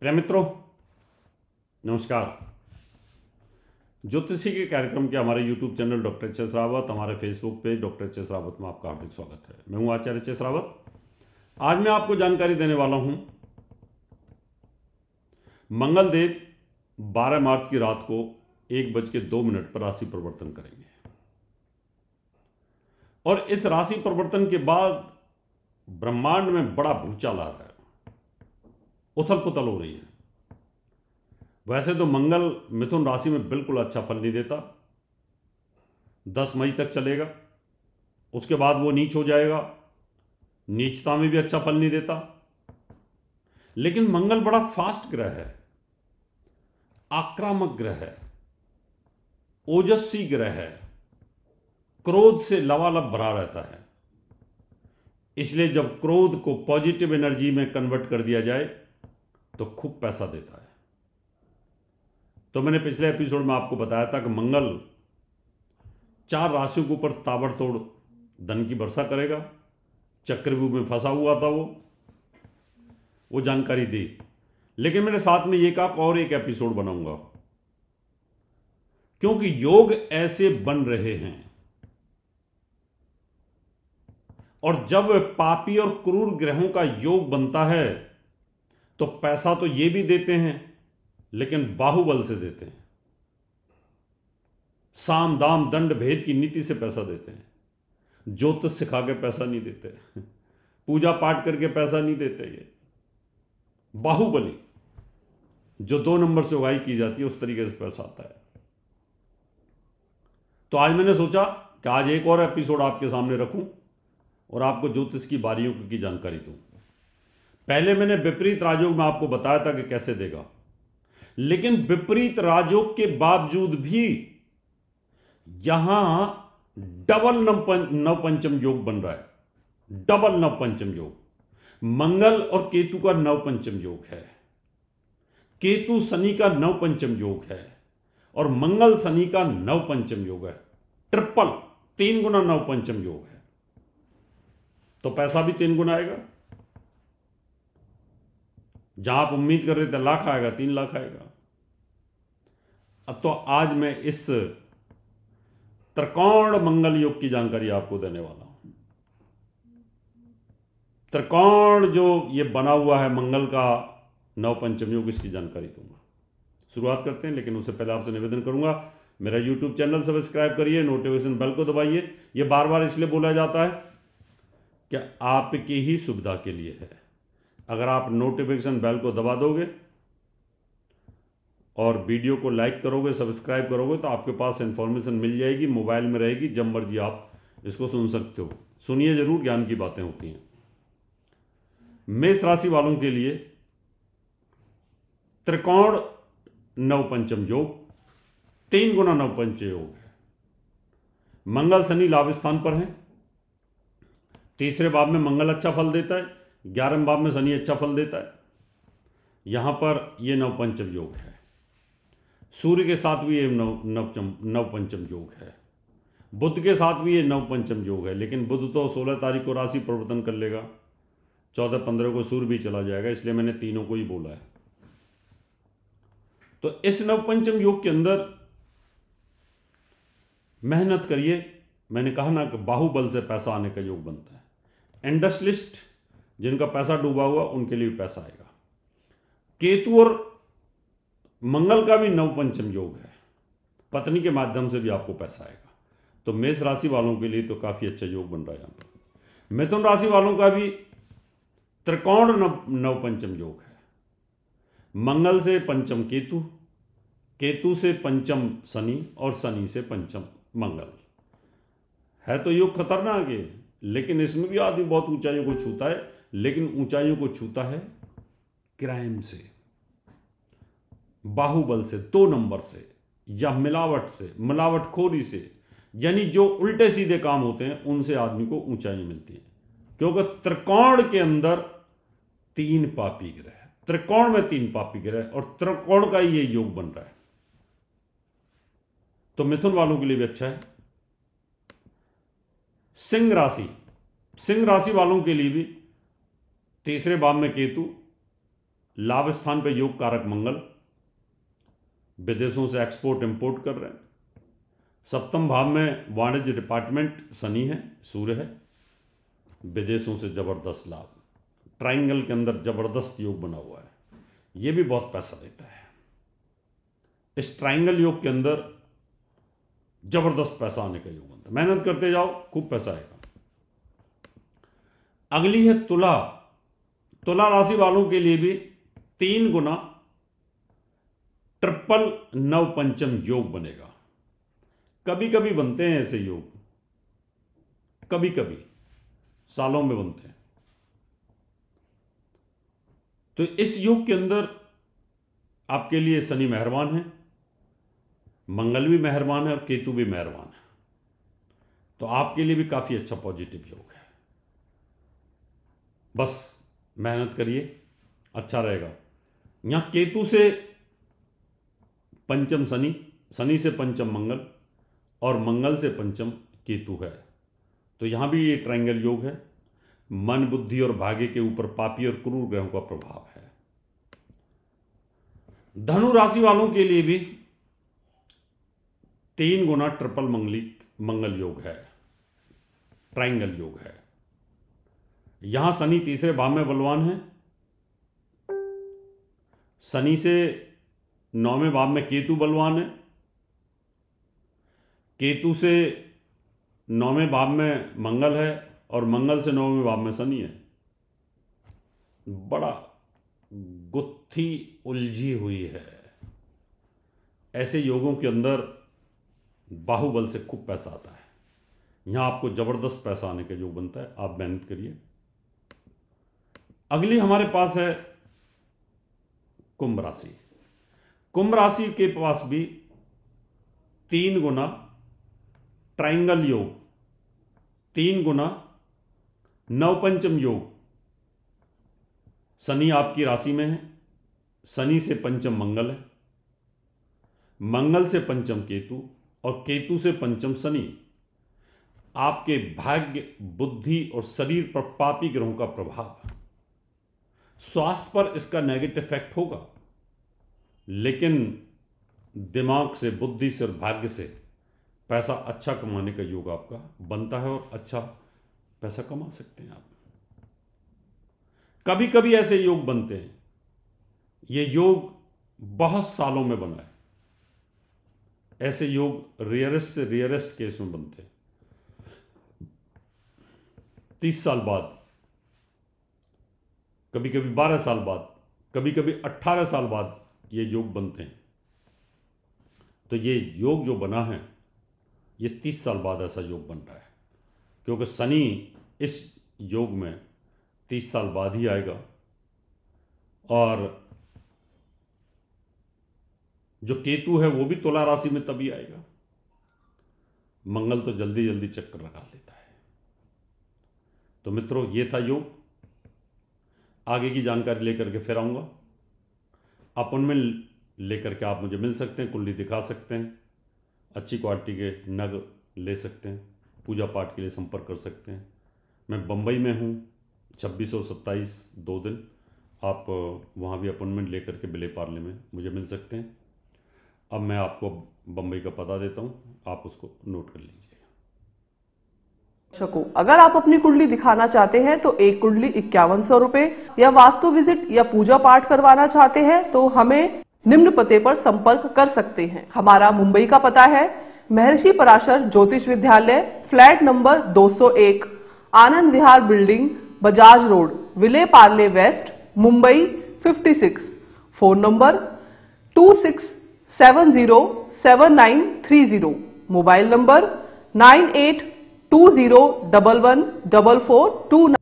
प्रिय मित्रों नमस्कार। ज्योतिषी के कार्यक्रम के हमारे यूट्यूब चैनल डॉक्टर एच.एस.रावत, हमारे फेसबुक पेज डॉक्टर एच.एस.रावत में आपका हार्दिक स्वागत है। मैं हूं आचार्य एच.एस.रावत। आज मैं आपको जानकारी देने वाला हूं मंगलदेव 12 मार्च की रात को 1:02 पर राशि परिवर्तन करेंगे और इस राशि परिवर्तन के बाद ब्रह्मांड में बड़ा भूचाल आ रहा है, उथल पुथल हो रही है। वैसे तो मंगल मिथुन राशि में बिल्कुल अच्छा फल नहीं देता, 10 मई तक चलेगा, उसके बाद वो नीच हो जाएगा, नीचता में भी अच्छा फल नहीं देता। लेकिन मंगल बड़ा फास्ट ग्रह है, आक्रामक ग्रह है, ओजस्वी ग्रह है, क्रोध से लबालब भरा रहता है। इसलिए जब क्रोध को पॉजिटिव एनर्जी में कन्वर्ट कर दिया जाए तो खूब पैसा देता है। तो मैंने पिछले एपिसोड में आपको बताया था कि मंगल 4 राशियों के ऊपर ताबड़तोड़ धन की वर्षा करेगा। चक्रव्यूह में फंसा हुआ था वो जानकारी दी, लेकिन मैंने साथ में ये कहा और एक एपिसोड बनाऊंगा क्योंकि योग ऐसे बन रहे हैं। और जब पापी और क्रूर ग्रहों का योग बनता है तो पैसा तो ये भी देते हैं लेकिन बाहुबल से देते हैं, साम दाम दंड भेद की नीति से पैसा देते हैं। ज्योतिष सिखा के पैसा नहीं देते, पूजा पाठ करके पैसा नहीं देते। ये बाहुबली जो 2 नंबर से उगाई की जाती है उस तरीके से पैसा आता है। तो आज मैंने सोचा कि आज एक और एपिसोड आपके सामने रखूं और आपको ज्योतिष की बारियों की जानकारी दूं। पहले मैंने विपरीत राजयोग में आपको बताया था कि कैसे देगा, लेकिन विपरीत राजयोग के बावजूद भी यहां डबल नवपंचम योग बन रहा है। डबल नवपंचम योग, मंगल और केतु का नवपंचम योग है, केतु शनि का नवपंचम योग है और मंगल शनि का नवपंचम योग है। ट्रिपल 3 गुना नवपंचम योग है, तो पैसा भी 3 गुना आएगा। जहां आप उम्मीद कर रहे थे लाख आएगा, 3 लाख आएगा। अब तो आज मैं इस त्रिकोण मंगल योग की जानकारी आपको देने वाला हूं। त्रिकोण जो ये बना हुआ है मंगल का नवपंचम योग, इसकी जानकारी दूंगा। शुरुआत करते हैं, लेकिन उससे पहले आपसे निवेदन करूंगा मेरा यूट्यूब चैनल सब्सक्राइब करिए, नोटिफिकेशन बेल को दबाइए। यह बार बार इसलिए बोला जाता है कि आपकी ही सुविधा के लिए है। अगर आप नोटिफिकेशन बेल को दबा दोगे और वीडियो को लाइक करोगे, सब्सक्राइब करोगे तो आपके पास इन्फॉर्मेशन मिल जाएगी, मोबाइल में रहेगी, जब मर्जी आप इसको सुन सकते हो। सुनिए जरूर, ज्ञान की बातें होती हैं। मेष राशि वालों के लिए त्रिकोण नवपंचम योग 3 गुना नवपंच योग है। मंगल शनि लाभ स्थान पर है, 3रे भाव में मंगल अच्छा फल देता है, 11वें भाव में शनि अच्छा फल देता है। यहाँ पर यह नवपंचम योग है। सूर्य के साथ भी ये नवपंचम योग है, बुध के साथ भी ये नवपंचम योग है। लेकिन बुध तो 16 तारीख को राशि परिवर्तन कर लेगा, 14-15 को सूर्य भी चला जाएगा, इसलिए मैंने तीनों को ही बोला है। तो इस नवपंचम योग के अंदर मेहनत करिए। मैंने कहा ना कि बाहुबल से पैसा आने का योग बनता है। इंडस्ट्रियलिस्ट जिनका पैसा डूबा हुआ उनके लिए भी पैसा आएगा। केतु और मंगल का भी नवपंचम योग है, पत्नी के माध्यम से भी आपको पैसा आएगा। तो मेष राशि वालों के लिए तो काफ़ी अच्छा योग बन रहा है। यहाँ पर मिथुन राशि वालों का भी त्रिकोण नवपंचम योग है। मंगल से पंचम केतु, केतु से पंचम शनि और शनि से पंचम मंगल है। तो योग खतरनाक है, लेकिन इसमें भी आदमी बहुत ऊंचाइयों को छूता है, लेकिन ऊंचाइयों को छूता है क्राइम से, बाहुबल से, 2 नंबर से या मिलावट से, मिलावटखोरी से, यानी जो उल्टे सीधे काम होते हैं उनसे आदमी को ऊंचाई मिलती है। क्योंकि त्रिकोण के अंदर 3 पापी ग्रह, त्रिकोण में 3 पापी ग्रह और त्रिकोण का ही ये योग बन रहा है। तो मिथुन वालों के लिए भी अच्छा है। सिंह राशि, सिंह राशि वालों के लिए भी 3रे भाव में केतु, लाभ स्थान पर योग कारक मंगल, विदेशों से एक्सपोर्ट इंपोर्ट कर रहे हैं। सप्तम भाव में वाणिज्य डिपार्टमेंट शनि है, सूर्य है, विदेशों से जबरदस्त लाभ। ट्राइंगल के अंदर जबरदस्त योग बना हुआ है, ये भी बहुत पैसा देता है। इस ट्राइंगल योग के अंदर जबरदस्त पैसा आने का योग बनता है। मेहनत करते जाओ, खूब पैसा आएगा। अगली है तुला। तुला राशि वालों के लिए भी 3×9 पंचम योग बनेगा। कभी कभी बनते हैं ऐसे योग, कभी कभी सालों में बनते हैं। तो इस योग के अंदर आपके लिए शनि मेहरबान है, मंगल भी मेहरबान है और केतु भी मेहरबान है, तो आपके लिए भी काफी अच्छा पॉजिटिव योग है। बस मेहनत करिए, अच्छा रहेगा। यहां केतु से पंचम शनि, शनि से पंचम मंगल और मंगल से पंचम केतु है, तो यहां भी ये ट्रायंगल योग है। मन, बुद्धि और भाग्य के ऊपर पापी और क्रूर ग्रहों का प्रभाव है। धनु राशि वालों के लिए भी 3×9 मंगल योग है, ट्रायंगल योग है। यहां शनि तीसरे भाव में बलवान है, शनि से 9वें भाव में केतु बलवान है, केतु से 9वें भाव में मंगल है और मंगल से 9वें भाव में शनि है। बड़ा गुत्थी उलझी हुई है। ऐसे योगों के अंदर बाहुबल से खूब पैसा आता है। यहाँ आपको जबरदस्त पैसा आने का योग बनता है, आप मेहनत करिए। अगली हमारे पास है कुंभ राशि। कुंभ राशि के पास भी 3× ट्राइंगल योग, 3×9 पंचम योग। शनि आपकी राशि में है, शनि से पंचम मंगल है, मंगल से पंचम केतु और केतु से पंचम शनि। आपके भाग्य, बुद्धि और शरीर पर पापी ग्रहों का प्रभाव, स्वास्थ्य पर इसका नेगेटिव इफेक्ट होगा, लेकिन दिमाग से, बुद्धि से और भाग्य से पैसा अच्छा कमाने का योग आपका बनता है और अच्छा पैसा कमा सकते हैं आप। कभी कभी ऐसे योग बनते हैं, ये योग बहुत सालों में बना है। ऐसे योग रेयरेस्ट से रेयरेस्ट केस में बनते हैं, 30 साल बाद, कभी कभी 12 साल बाद, कभी कभी 18 साल बाद ये योग बनते हैं। तो ये योग जो बना है ये 30 साल बाद ऐसा योग बन रहा है, क्योंकि शनि इस योग में 30 साल बाद ही आएगा। और जो केतु है वो भी तुला राशि में तभी आएगा। मंगल तो जल्दी जल्दी चक्कर लगा लेता है। तो मित्रों, ये था योग। आगे की जानकारी लेकर के फिर आऊँगा। अपॉइंटमेंट लेकर के आप मुझे मिल सकते हैं, कुंडली दिखा सकते हैं, अच्छी क्वालिटी के नग ले सकते हैं, पूजा पाठ के लिए संपर्क कर सकते हैं। मैं बम्बई में हूँ 26 और 27 2 दिन, आप वहाँ भी अपॉइंटमेंट लेकर के विले पार्ले में मुझे मिल सकते हैं। अब मैं आपको बम्बई का पता देता हूँ, आप उसको नोट कर लीजिए। दर्शकों, अगर आप अपनी कुंडली दिखाना चाहते हैं तो एक कुंडली 5100 रुपए या वास्तु विजिट या पूजा पाठ करवाना चाहते हैं तो हमें निम्न पते पर संपर्क कर सकते हैं। हमारा मुंबई का पता है महर्षि Parashar Jyotish Vidyalaya, flat number 201, Anand Vihar building, Bajaj road, Vile Parle west, Mumbai 56। Phone number 26707930, mobile number 9820114429।